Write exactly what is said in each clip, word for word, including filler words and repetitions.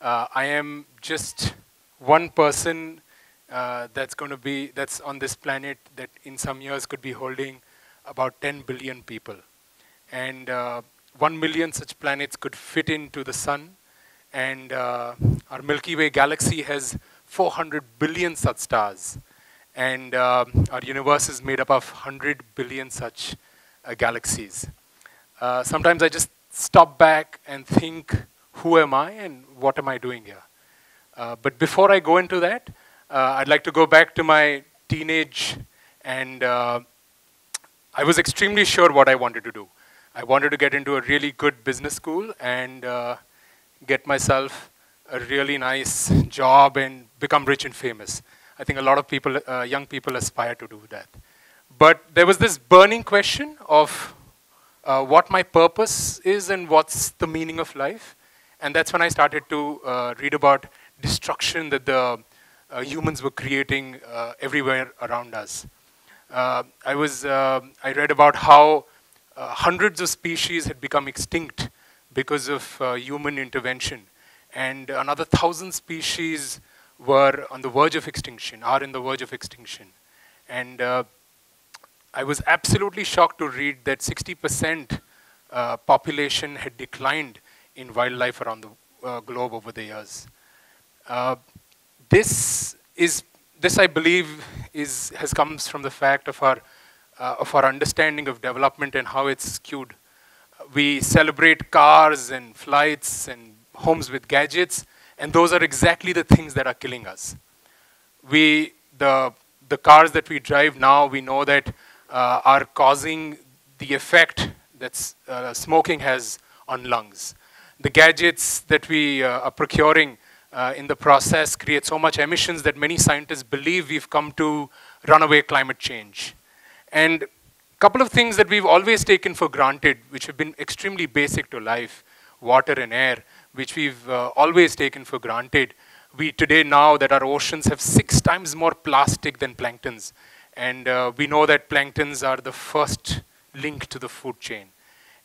uh, I am just one person uh, that's going to be, that's on this planet that in some years could be holding about ten billion people. And uh, one million such planets could fit into the sun. And uh, our Milky Way galaxy has four hundred billion such stars. And uh, our universe is made up of one hundred billion such uh, galaxies. Uh, sometimes I just stop back and think, who am I and what am I doing here? Uh, but before I go into that, uh, I'd like to go back to my teenage, and uh, I was extremely sure what I wanted to do. I wanted to get into a really good business school and uh, get myself a really nice job and become rich and famous. I think a lot of people, uh, young people aspire to do that. But there was this burning question of uh, what my purpose is and what's the meaning of life. And that's when I started to uh, read about destruction that the uh, humans were creating uh, everywhere around us. Uh, I, was, uh, I read about how uh, hundreds of species had become extinct because of uh, human intervention. And another thousand species were on the verge of extinction, are in the verge of extinction. And uh, I was absolutely shocked to read that sixty percent uh, population had declined in wildlife around the uh, globe over the years. Uh, this is, this I believe is, has comes from the fact of our, uh, of our understanding of development and how it's skewed. We celebrate cars and flights and homes with gadgets, and those are exactly the things that are killing us. We, the, the cars that we drive now, we know that uh, are causing the effect that uh, smoking has on lungs. The gadgets that we uh, are procuring uh, in the process create so much emissions that many scientists believe we've come to runaway climate change. And a couple of things that we've always taken for granted, which have been extremely basic to life, water and air, which we've uh, always taken for granted. We today know that our oceans have six times more plastic than planktons. And uh, we know that planktons are the first link to the food chain.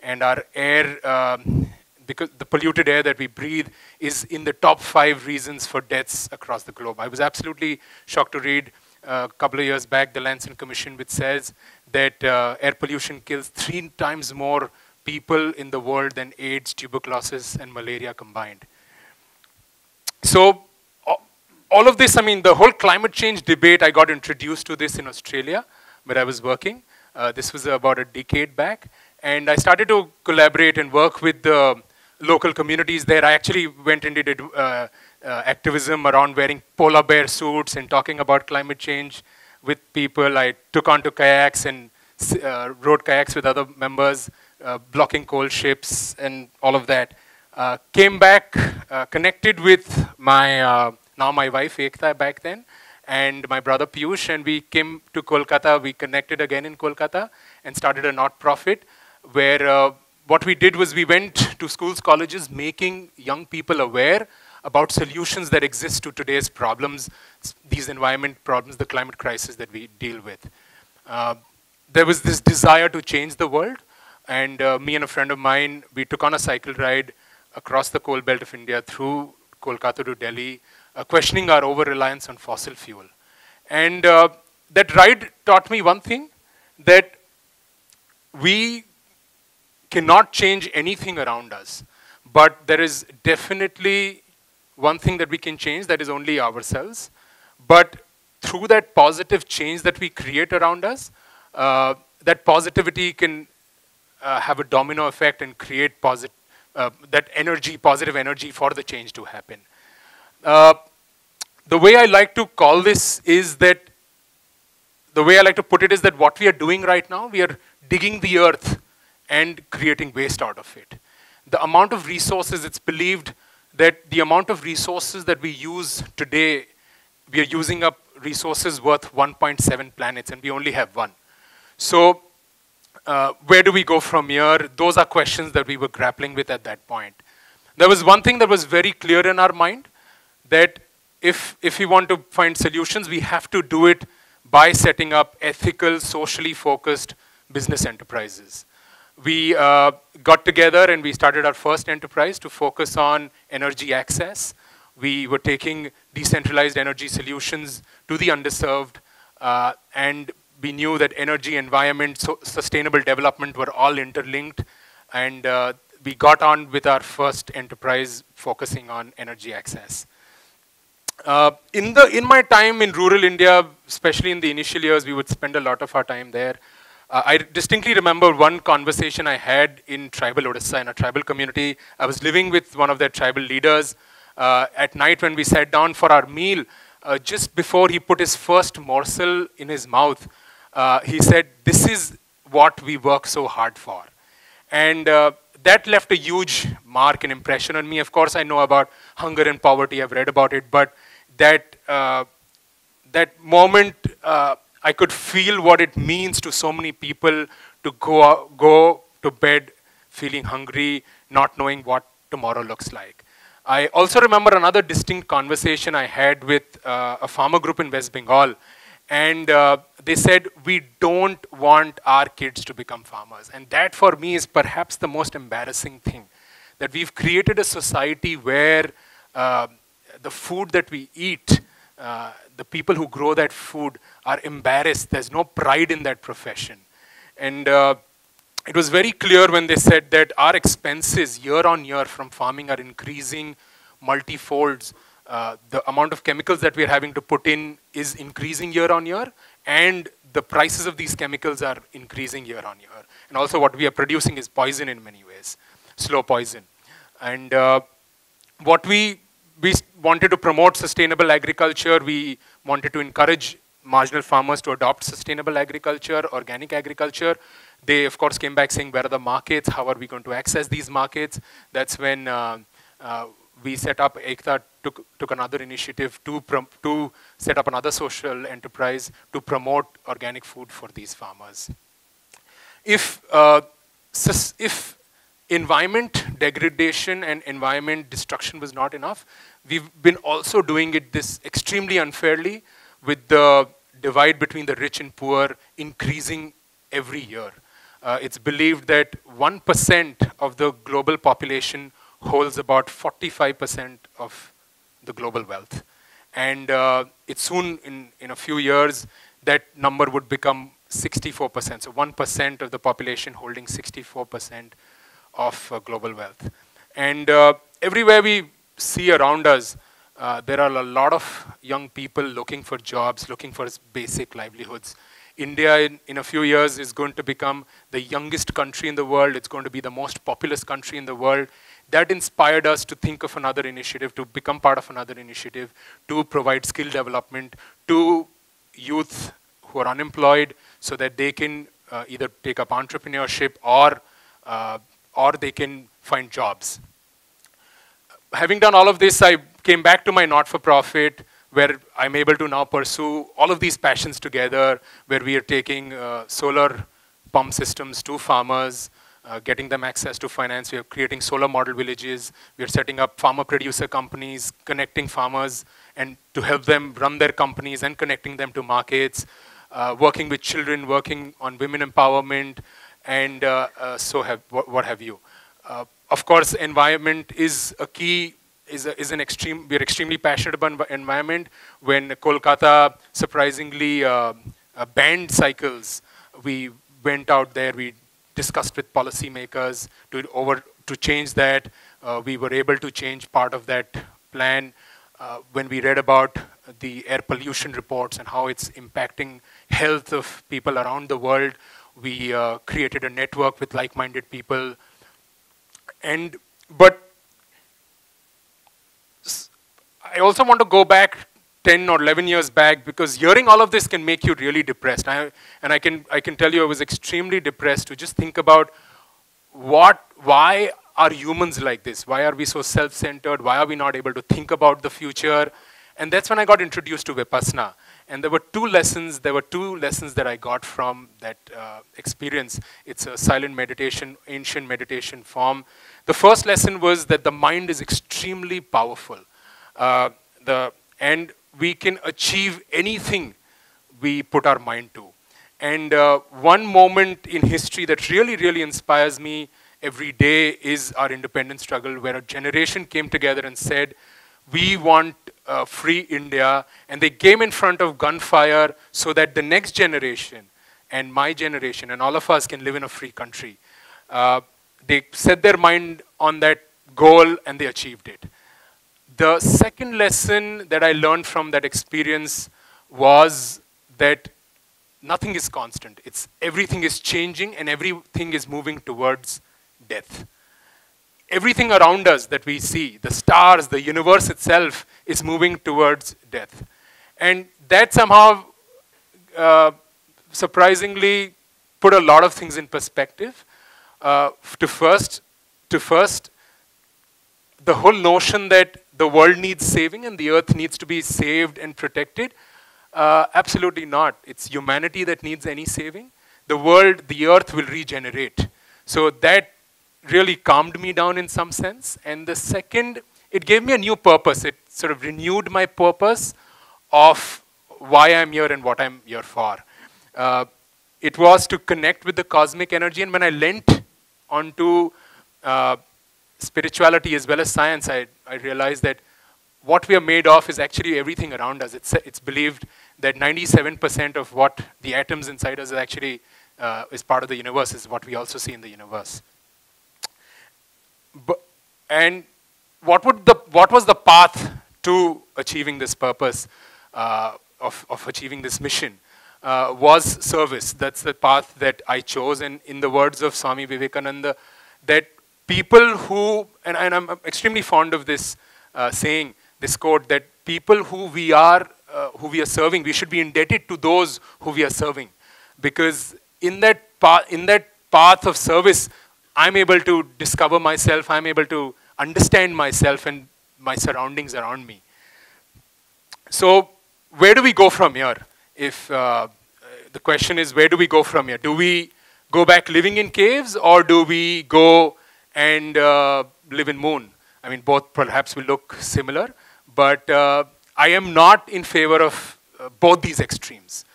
And our air, um, because the polluted air that we breathe is in the top five reasons for deaths across the globe. I was absolutely shocked to read uh, a couple of years back, the Lancet Commission, which says that uh, air pollution kills three times more people in the world than AIDS, tuberculosis, and malaria combined. So all of this, I mean, the whole climate change debate, I got introduced to this in Australia, where I was working. Uh, this was about a decade back. And I started to collaborate and work with the local communities there. I actually went and did uh, uh, activism around wearing polar bear suits and talking about climate change with people. I took onto kayaks and uh, rode kayaks with other members. Uh, blocking coal ships and all of that. Uh, came back, uh, connected with my, uh, now my wife Ekta back then, and my brother Piyush, and we came to Kolkata. We connected again in Kolkata and started a not-profit where uh, what we did was we went to schools, colleges, making young people aware about solutions that exist to today's problems, these environment problems, the climate crisis that we deal with. Uh, there was this desire to change the world. And uh, me and a friend of mine, we took on a cycle ride across the coal belt of India through Kolkata to Delhi, uh, questioning our over-reliance on fossil fuel. And uh, that ride taught me one thing, that we cannot change anything around us. But there is definitely one thing that we can change, that is only ourselves. But through that positive change that we create around us, uh, that positivity can Uh, have a domino effect and create posit uh, that energy, positive energy for the change to happen. Uh, the way I like to call this is that, the way I like to put it is that what we are doing right now, we are digging the earth and creating waste out of it. The amount of resources, it's believed that the amount of resources that we use today, we are using up resources worth one point seven planets, and we only have one. So, Uh, where do we go from here? Those are questions that we were grappling with at that point. There was one thing that was very clear in our mind, that if, if we want to find solutions, we have to do it by setting up ethical, socially focused business enterprises. We uh, got together and we started our first enterprise to focus on energy access. We were taking decentralized energy solutions to the underserved, uh, and we knew that energy, environment, so sustainable development were all interlinked, and uh, we got on with our first enterprise focusing on energy access. Uh, in, the, in my time in rural India, especially in the initial years, we would spend a lot of our time there. Uh, I distinctly remember one conversation I had in tribal Odisha, in a tribal community. I was living with one of their tribal leaders. Uh, at night when we sat down for our meal, uh, just before he put his first morsel in his mouth, uh, he said, "This is what we work so hard for." And uh, that left a huge mark and impression on me. Of course, I know about hunger and poverty. I've read about it. But that, uh, that moment, uh, I could feel what it means to so many people to go, out, go to bed feeling hungry, not knowing what tomorrow looks like. I also remember another distinct conversation I had with uh, a farmer group in West Bengal. And uh, they said, "We don't want our kids to become farmers." And that for me is perhaps the most embarrassing thing, that we've created a society where uh, the food that we eat, uh, the people who grow that food are embarrassed. There's no pride in that profession. And uh, it was very clear when they said that our expenses year on year from farming are increasing multifolds. Uh, the amount of chemicals that we're having to put in is increasing year on year, and the prices of these chemicals are increasing year on year. And also what we are producing is poison in many ways, slow poison. And uh, what we, we wanted to promote sustainable agriculture, we wanted to encourage marginal farmers to adopt sustainable agriculture, organic agriculture. They of course came back saying, "Where are the markets? How are we going to access these markets?" That's when uh, uh, we set up Ekta, took, took another initiative to, to set up another social enterprise to promote organic food for these farmers. If, uh, if environment degradation and environment destruction was not enough, we've been also doing it this extremely unfairly, with the divide between the rich and poor increasing every year. Uh, it's believed that one percent of the global population holds about forty-five percent of the global wealth. And uh, it soon, in, in a few years, that number would become sixty-four percent. So one percent of the population holding sixty-four percent of uh, global wealth. And uh, everywhere we see around us, uh, there are a lot of young people looking for jobs, looking for basic livelihoods. India in, in a few years is going to become the youngest country in the world. It's going to be the most populous country in the world. That inspired us to think of another initiative, to become part of another initiative, to provide skill development to youth who are unemployed so that they can uh, either take up entrepreneurship or, uh, or they can find jobs. Having done all of this, I came back to my not-for-profit, where I'm able to now pursue all of these passions together, where we are taking uh, solar pump systems to farmers, Uh, getting them access to finance. We are creating solar model villages. We are setting up farmer producer companies, connecting farmers and to help them run their companies and connecting them to markets, uh, working with children, working on women empowerment, and uh, uh, so have, what, what have you. Uh, of course, environment is a key, is, a, is an extreme, we are extremely passionate about environment. When Kolkata surprisingly uh, uh, banned cycles, we went out there, we discussed with policymakers to, over, to change that. Uh, we were able to change part of that plan uh, when we read about the air pollution reports and how it's impacting health of people around the world. We uh, created a network with like-minded people. And, but I also want to go back ten or eleven years back, because hearing all of this can make you really depressed. I, and I can, I can tell you I was extremely depressed to just think about what, why are humans like this? Why are we so self-centered? Why are we not able to think about the future? And that's when I got introduced to Vipassana. And there were two lessons, there were two lessons that I got from that uh, experience. It's a silent meditation, ancient meditation form. The first lesson was that the mind is extremely powerful. Uh, the, and we can achieve anything we put our mind to. And uh, one moment in history that really, really inspires me every day is our independence struggle, where a generation came together and said, we want uh, free India, and they came in front of gunfire so that the next generation and my generation and all of us can live in a free country. Uh, they set their mind on that goal and they achieved it. The second lesson that I learned from that experience was that nothing is constant. It's, everything is changing and everything is moving towards death. Everything around us that we see, the stars, the universe itself, is moving towards death. And that somehow uh, surprisingly put a lot of things in perspective. Uh, to first, to first, the whole notion that the world needs saving and the earth needs to be saved and protected, uh, absolutely not. It's humanity that needs any saving. The world, the earth will regenerate. So that really calmed me down in some sense. And the second, it gave me a new purpose. It sort of renewed my purpose of why I'm here and what I'm here for. Uh, it was to connect with the cosmic energy. And when I leant onto uh, spirituality as well as science, I, I realized that what we are made of is actually everything around us. It's, it's believed that ninety-seven percent of what the atoms inside us is actually uh, is part of the universe, is what we also see in the universe. But, and what, would the, what was the path to achieving this purpose, uh, of, of achieving this mission? Uh, was service. That's the path that I chose. And in the words of Swami Vivekananda, that people who, and, and I'm extremely fond of this uh, saying, this quote, that people who we are, uh, who we are serving, we should be indebted to those who we are serving. Because in that, in that path of service, I'm able to discover myself, I'm able to understand myself and my surroundings around me. So where do we go from here? If uh, the question is, where do we go from here? Do we go back living in caves, or do we go and uh, live in moon? I mean, both perhaps will look similar, but uh, I am not in favor of uh, both these extremes.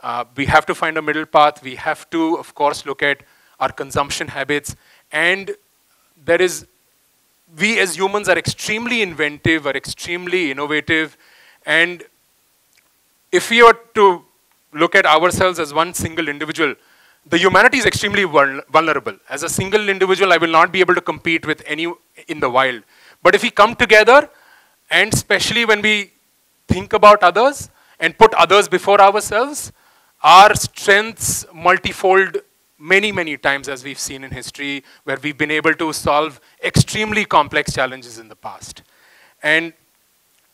Uh, we have to find a middle path. We have to, of course, look at our consumption habits, and there is, we as humans are extremely inventive, are extremely innovative, and if we were to look at ourselves as one single individual, the humanity is extremely vulnerable. As a single individual, I will not be able to compete with any in the wild. But if we come together, and especially when we think about others and put others before ourselves, our strengths multifold many, many times, as we've seen in history, where we've been able to solve extremely complex challenges in the past. And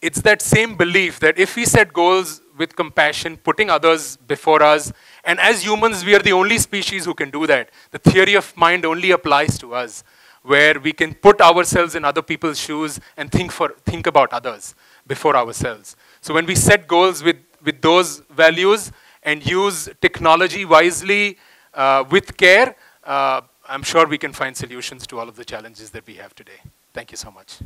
it's that same belief that if we set goals with compassion, putting others before us, and as humans, we are the only species who can do that. The theory of mind only applies to us, where we can put ourselves in other people's shoes and think, for, think about others before ourselves. So when we set goals with, with those values and use technology wisely, Uh, with care, uh, I'm sure we can find solutions to all of the challenges that we have today. Thank you so much.